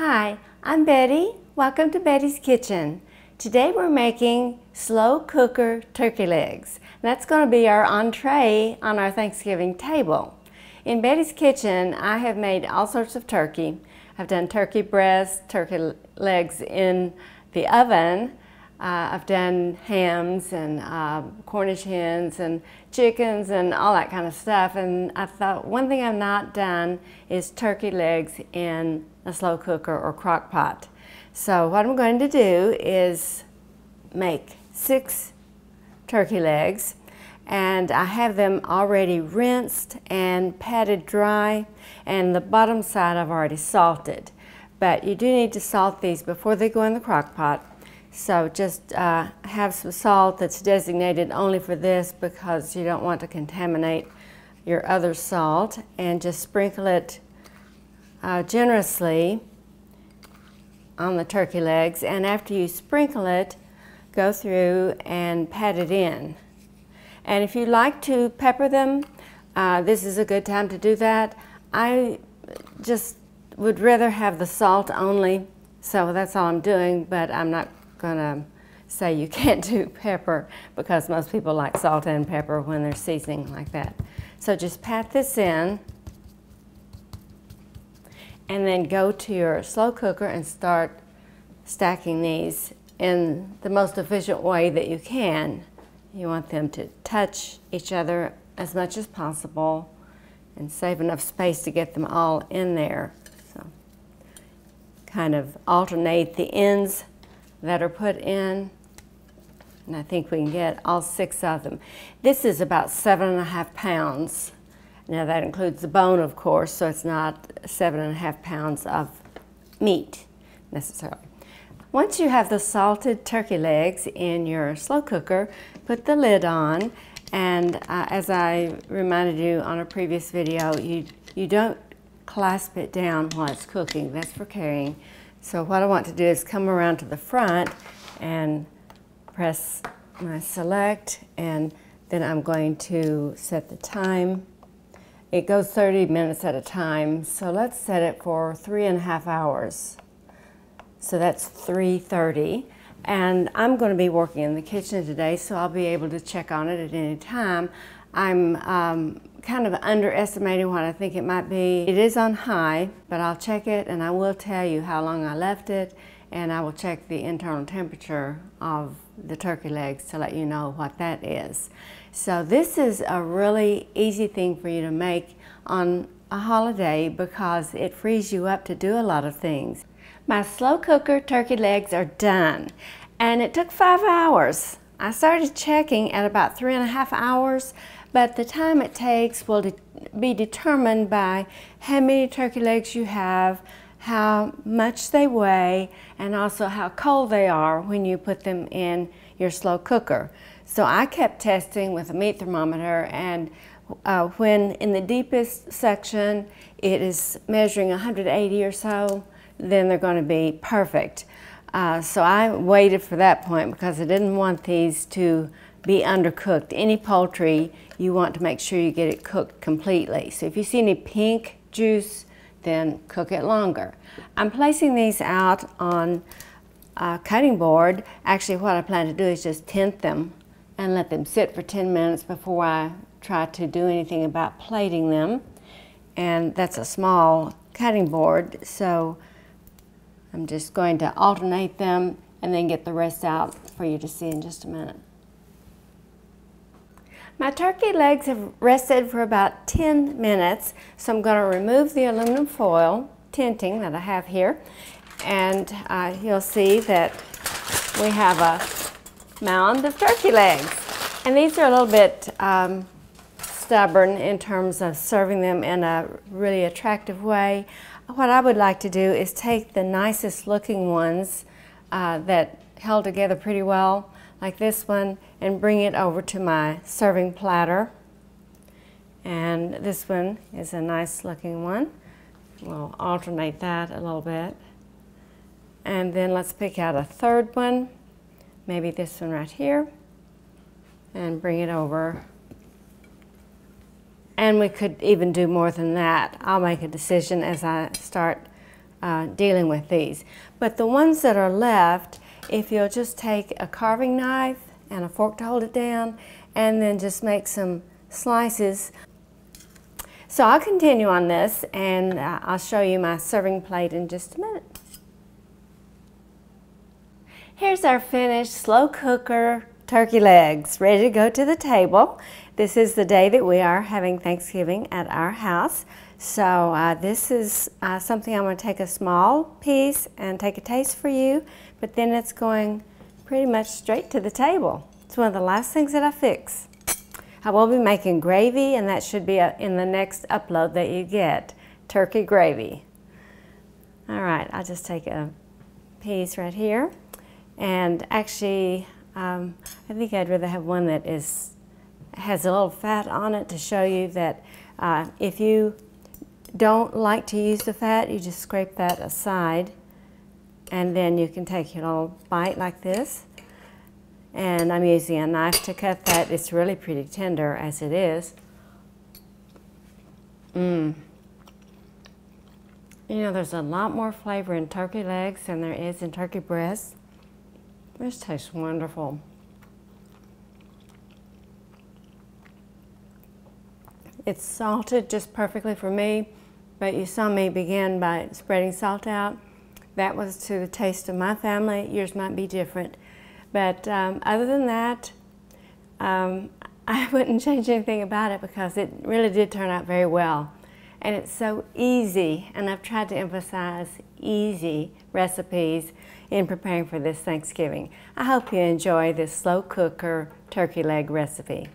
Hi, I'm Betty. Welcome to Betty's Kitchen. Today we're making slow cooker turkey legs. That's going to be our entree on our Thanksgiving table. In Betty's Kitchen, I have made all sorts of turkey. I've done turkey breasts, turkey legs in the oven. I've done hams and Cornish hens and chickens and all that kind of stuff, and I thought one thing I've not done is turkey legs in a slow cooker or crock pot. So what I'm going to do is make 6 turkey legs, and I have them already rinsed and patted dry, and the bottom side I've already salted. But you do need to salt these before they go in the crock pot. So just have some salt that's designated only for this because you don't want to contaminate your other salt, and just sprinkle it generously on the turkey legs, and after you sprinkle it, go through and pat it in. And if you like to pepper them, this is a good time to do that. I just would rather have the salt only, so that's all I'm doing, but I'm not gonna say you can't do pepper because most people like salt and pepper when they're seasoning like that. So just pat this in and then go to your slow cooker and start stacking these in the most efficient way that you can. You want them to touch each other as much as possible and save enough space to get them all in there. So kind of alternate the ends that are put in, and I think we can get all 6 of them. This is about 7.5 pounds. Now that includes the bone, of course, so it's not 7.5 pounds of meat necessarily. Once you have the salted turkey legs in your slow cooker, put the lid on, and as I reminded you on a previous video, you don't clasp it down while it's cooking. That's for carrying. So what I want to do is come around to the front and press my select, and then I'm going to set the time. It goes 30 minutes at a time, so let's set it for 3.5 hours. So that's 3:30, and I'm going to be working in the kitchen today, so I'll be able to check on it at any time. I'm kind of underestimating what I think it might be. It is on high, but I'll check it, and I will tell you how long I left it, and I will check the internal temperature of the turkey legs to let you know what that is. So this is a really easy thing for you to make on a holiday because it frees you up to do a lot of things. My slow cooker turkey legs are done, and it took 5 hours. I started checking at about 3.5 hours, but the time it takes will be determined by how many turkey legs you have, how much they weigh, and also how cold they are when you put them in your slow cooker. So I kept testing with a meat thermometer, and when in the deepest section it is measuring 180 or so, then they're going to be perfect. So I waited for that point because I didn't want these to be undercooked. Any poultry, you want to make sure you get it cooked completely. So if you see any pink juice, then cook it longer. I'm placing these out on a cutting board. Actually, what I plan to do is just tent them and let them sit for 10 minutes before I try to do anything about plating them. And that's a small cutting board, so I'm just going to alternate them and then get the rest out for you to see in just a minute. My turkey legs have rested for about 10 minutes, so I'm going to remove the aluminum foil tinting that I have here, and you'll see that we have a mound of turkey legs. And these are a little bit stubborn in terms of serving them in a really attractive way. What I would like to do is take the nicest looking ones that held together pretty well, like this one, and bring it over to my serving platter. And this one is a nice looking one. We'll alternate that a little bit. And then let's pick out a third one, maybe this one right here, and bring it over. And we could even do more than that. I'll make a decision as I start dealing with these. But the ones that are left, if you'll just take a carving knife and a fork to hold it down, and then just make some slices. So I'll continue on this, and I'll show you my serving plate in just a minute. Here's our finished slow cooker turkey legs, ready to go to the table. This is the day that we are having Thanksgiving at our house. So this is something I'm going to take a small piece and take a taste for you, but then it's going pretty much straight to the table. It's one of the last things that I fix. I will be making gravy, and that should be in the next upload that you get, turkey gravy. All right, I'll just take a piece right here. And actually, I think I'd rather have one that has a little fat on it to show you that if you don't like to use the fat, you just scrape that aside, and then you can take your little bite like this. And I'm using a knife to cut that. It's really pretty tender as it is. You know, there's a lot more flavor in turkey legs than there is in turkey breasts. This tastes wonderful. It's salted just perfectly for me, but you saw me begin by spreading salt out. That was to the taste of my family. Yours might be different. But other than that, I wouldn't change anything about it, because it really did turn out very well. And it's so easy, and I've tried to emphasize easy recipes in preparing for this Thanksgiving. I hope you enjoy this slow cooker turkey leg recipe.